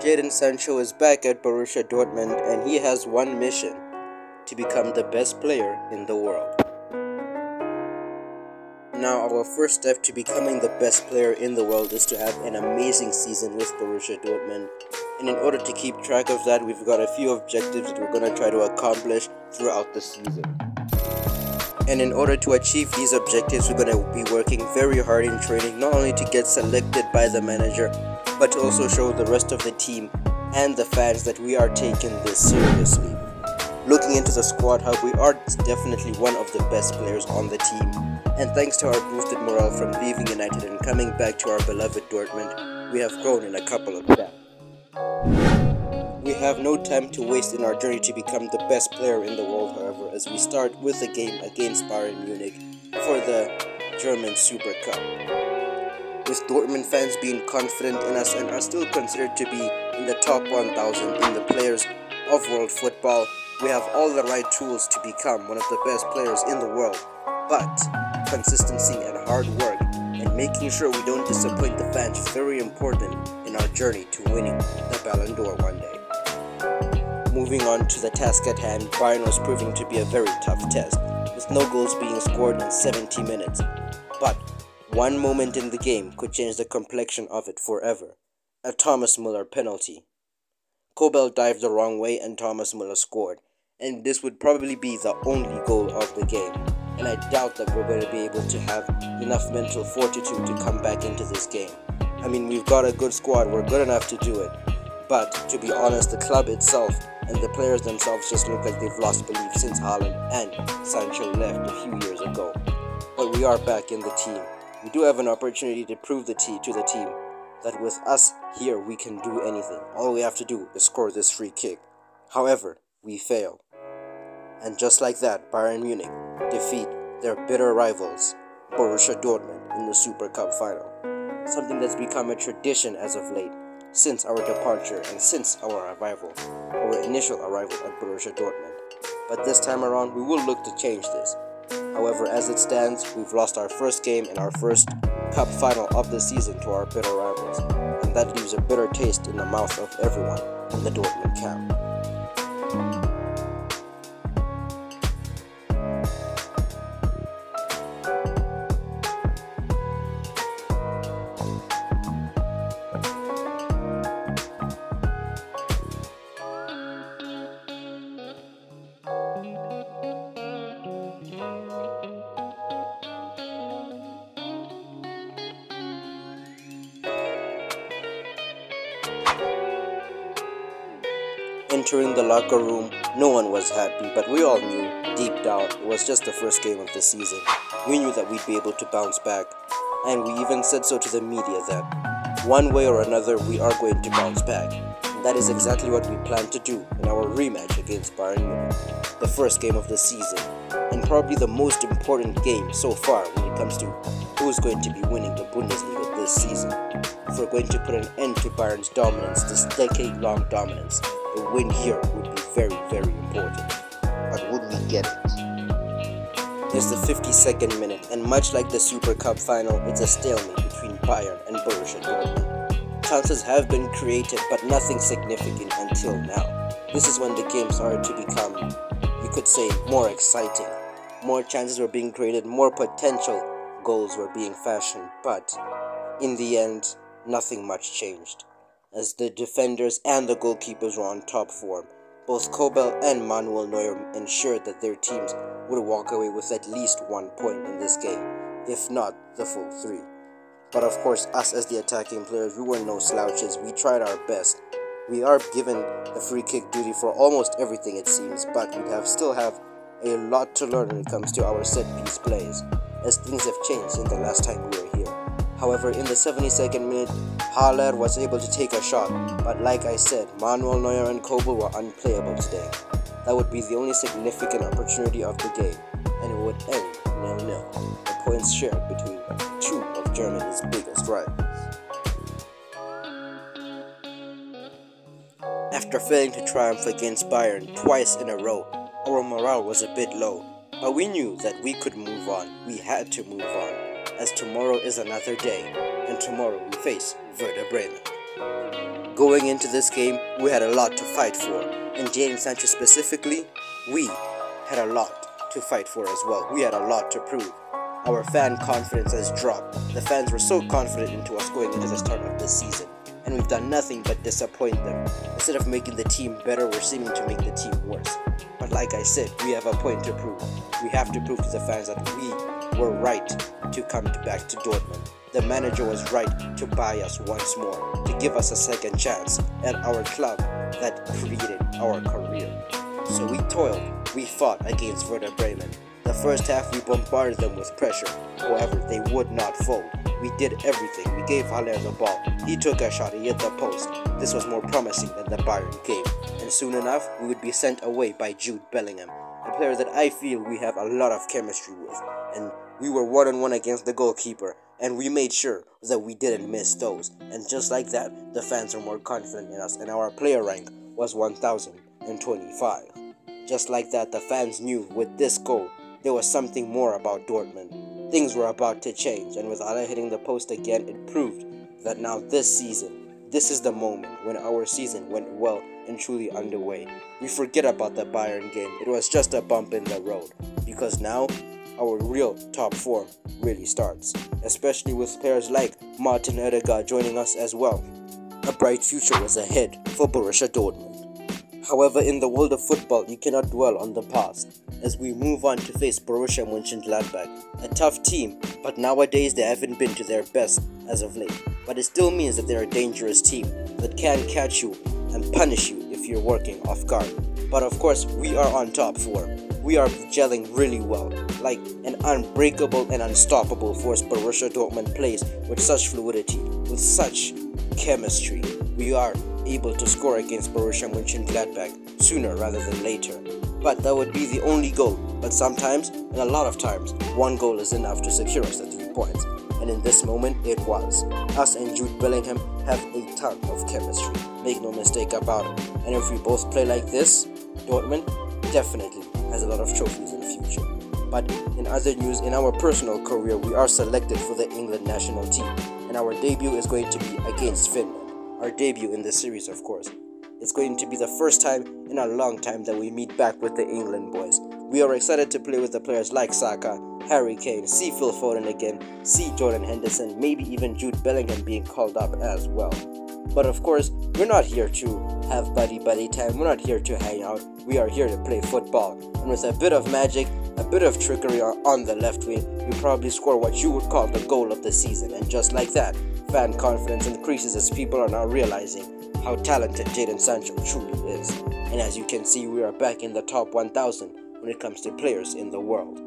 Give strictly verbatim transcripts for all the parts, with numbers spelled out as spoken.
Jadon Sancho is back at Borussia Dortmund and he has one mission: to become the best player in the world. Now, our first step to becoming the best player in the world is to have an amazing season with Borussia Dortmund. And in order to keep track of that, we've got a few objectives that we're going to try to accomplish throughout the season. And in order to achieve these objectives, we're going to be working very hard in training, not only to get selected by the manager, but to also show the rest of the team and the fans that we are taking this seriously. Looking into the squad hub, we are definitely one of the best players on the team. And thanks to our boosted morale from leaving United and coming back to our beloved Dortmund, we have grown in a couple of steps. We have no time to waste in our journey to become the best player in the world, however, as we start with a game against Bayern Munich for the German Super Cup. With Dortmund fans being confident in us and are still considered to be in the top one thousand in the players of world football, we have all the right tools to become one of the best players in the world, but consistency and hard work and making sure we don't disappoint the fans is very important in our journey to winning the Ballon d'Or one day. Moving on to the task at hand, Bayern was proving to be a very tough test, with no goals being scored in seventy minutes, but one moment in the game could change the complexion of it forever: a Thomas Müller penalty. Kobel dived the wrong way and Thomas Müller scored, and this would probably be the only goal of the game. And I doubt that we're going to be able to have enough mental fortitude to come back into this game. I mean, we've got a good squad, we're good enough to do it. But, to be honest, the club itself and the players themselves just look like they've lost belief since Haaland and Sancho left a few years ago. But we are back in the team. We do have an opportunity to prove the t- to the team that with us here we can do anything. All we have to do is score this free kick. However, we fail. And just like that, Bayern Munich defeat their bitter rivals, Borussia Dortmund, in the Super Cup final. Something that's become a tradition as of late, since our departure and since our arrival, our initial arrival at Borussia Dortmund. But this time around, we will look to change this. However, as it stands, we've lost our first game and our first cup final of the season to our bitter rivals, and that leaves a bitter taste in the mouth of everyone in the Dortmund camp. Entering the locker room, no one was happy, but we all knew, deep down, it was just the first game of the season. We knew that we'd be able to bounce back, and we even said so to the media that one way or another we are going to bounce back. And that is exactly what we plan to do in our rematch against Bayern Munich, the first game of the season, and probably the most important game so far when it comes to who's going to be winning the Bundesliga this season. If we're going to put an end to Bayern's dominance, this decade-long dominance, a win here would be very, very important. But would we get it? It's the fifty-second minute, and much like the Super Cup final, it's a stalemate between Bayern and Borussia Dortmund. Chances have been created, but nothing significant until now. This is when the game started to become, you could say, more exciting. More chances were being created, more potential goals were being fashioned, but in the end, nothing much changed, as the defenders and the goalkeepers were on top form. Both Kobel and Manuel Neuer ensured that their teams would walk away with at least one point in this game, if not the full three. But of course, us as the attacking players, we were no slouches, we tried our best. We are given the free kick duty for almost everything it seems, but we have still have a lot to learn when it comes to our set-piece plays, as things have changed since the last time we were here. However, in the seventy-second minute, Haller was able to take a shot, but like I said, Manuel Neuer and Kobel were unplayable today. That would be the only significant opportunity of the game, and it would end nil nil, the points shared between two of Germany's biggest rivals. After failing to triumph against Bayern twice in a row, our morale was a bit low, but we knew that we could move on, we had to move on, as tomorrow is another day, and tomorrow we face Werder Bremen. Going into this game, we had a lot to fight for, and Jadon Sancho specifically, we had a lot to fight for as well. We had a lot to prove. Our fan confidence has dropped. The fans were so confident into us going into the start of this season, and we've done nothing but disappoint them. Instead of making the team better, we're seeming to make the team worse. But like I said, we have a point to prove. We have to prove to the fans that we were right to come back to Dortmund. The manager was right to buy us once more, to give us a second chance at our club that created our career. So we toiled, we fought against Werder Bremen. The first half we bombarded them with pressure, however they would not fold. We did everything, we gave Haller the ball, he took a shot, he hit the post. This was more promising than the Bayern game, and soon enough we would be sent away by Jude Bellingham, a player that I feel we have a lot of chemistry with, and we were one-on-one against the goalkeeper. And we made sure that we didn't miss those. And just like that, the fans are more confident in us. And our player rank was one thousand twenty-five. Just like that, the fans knew with this goal, there was something more about Dortmund. Things were about to change. And with Haller hitting the post again, it proved that now this season, this is the moment when our season went well and truly underway. We forget about the Bayern game. It was just a bump in the road. Because now, our real top form really starts, especially with players like Martin Erdega joining us as well. A bright future was ahead for Borussia Dortmund. However, in the world of football, you cannot dwell on the past, as we move on to face Borussia Mönchengladbach, a tough team, but nowadays they haven't been to their best as of late, but it still means that they're a dangerous team that can catch you and punish you if you're working off guard. But of course, we are on top form. We are gelling really well, like an unbreakable and unstoppable force Borussia Dortmund plays with such fluidity, with such chemistry. We are able to score against Borussia Mönchengladbach sooner rather than later. But that would be the only goal, but sometimes, and a lot of times, one goal is enough to secure us the three points. And in this moment, it was. Us and Jude Bellingham have a ton of chemistry, make no mistake about it. And if we both play like this, Dortmund definitely has a lot of trophies in the future. But in other news, in our personal career, we are selected for the England national team, and our debut is going to be against Finland. Our debut in the series, of course. It's going to be the first time in a long time that we meet back with the England boys. We are excited to play with the players like Saka, Harry Kane, see Phil Foden again, see Jordan Henderson, maybe even Jude Bellingham being called up as well. But of course, we're not here to have buddy-buddy time, we're not here to hang out, we are here to play football. And with a bit of magic, a bit of trickery on the left wing, you probably score what you would call the goal of the season. And just like that, fan confidence increases as people are now realizing how talented Jadon Sancho truly is. And as you can see, we are back in the top one thousand when it comes to players in the world.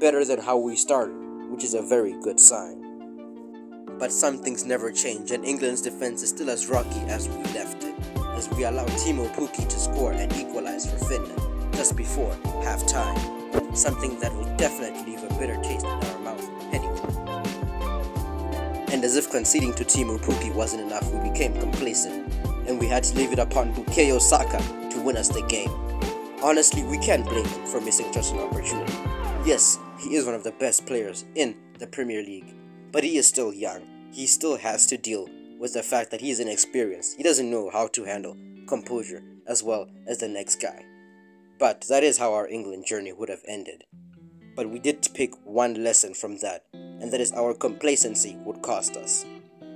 Better than how we started, which is a very good sign. But some things never change, and England's defense is still as rocky as we left it, as we allowed Timo Pukki to score and equalize for Finland just before half-time, something that will definitely leave a bitter taste in our mouth anyway. And as if conceding to Timo Pukki wasn't enough, we became complacent, and we had to leave it upon Bukayo Saka to win us the game. Honestly, we can't blame him for missing just an opportunity. Yes, he is one of the best players in the Premier League, but he is still young. He still has to deal with the fact that he is inexperienced. He doesn't know how to handle composure as well as the next guy. But that is how our England journey would have ended. But we did pick one lesson from that, and that is our complacency would cost us.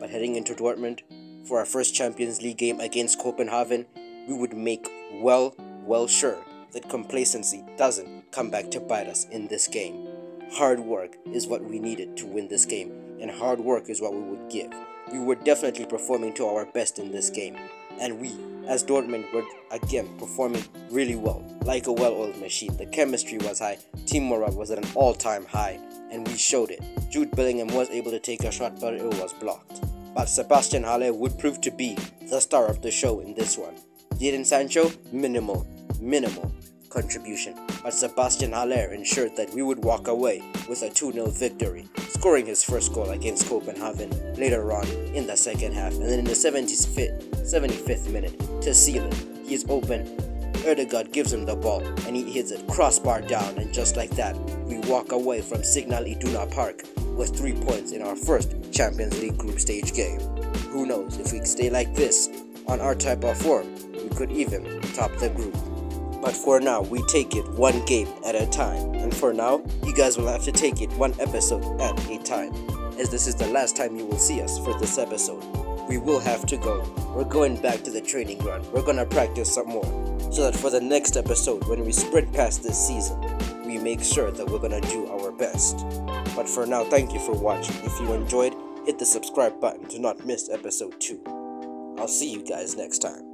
But heading into Dortmund, for our first Champions League game against Copenhagen, we would make well, well sure that complacency doesn't come back to bite us in this game. Hard work is what we needed to win this game, and hard work is what we would give. We were definitely performing to our best in this game, and we, as Dortmund, were again performing really well, like a well-oiled machine. The chemistry was high, team morale was at an all-time high, and we showed it. Jude Bellingham was able to take a shot, but it was blocked. But Sébastien Haller would prove to be the star of the show in this one. Jadon Sancho, minimal, minimal contribution, but Sébastien Haller ensured that we would walk away with a two nil victory, scoring his first goal against Copenhagen later on in the second half. And then in the seventy-fifth minute, to seal it, he is open, Erdogan gives him the ball and he hits it crossbar down, and just like that, we walk away from Signal Iduna Park with three points in our first Champions League group stage game. Who knows, if we stay like this, on our type of form, we could even top the group. But for now, we take it one game at a time. And for now, you guys will have to take it one episode at a time, as this is the last time you will see us for this episode. We will have to go. We're going back to the training ground. We're gonna practice some more, so that for the next episode, when we sprint past this season, we make sure that we're gonna do our best. But for now, thank you for watching. If you enjoyed, hit the subscribe button to not miss episode two. I'll see you guys next time.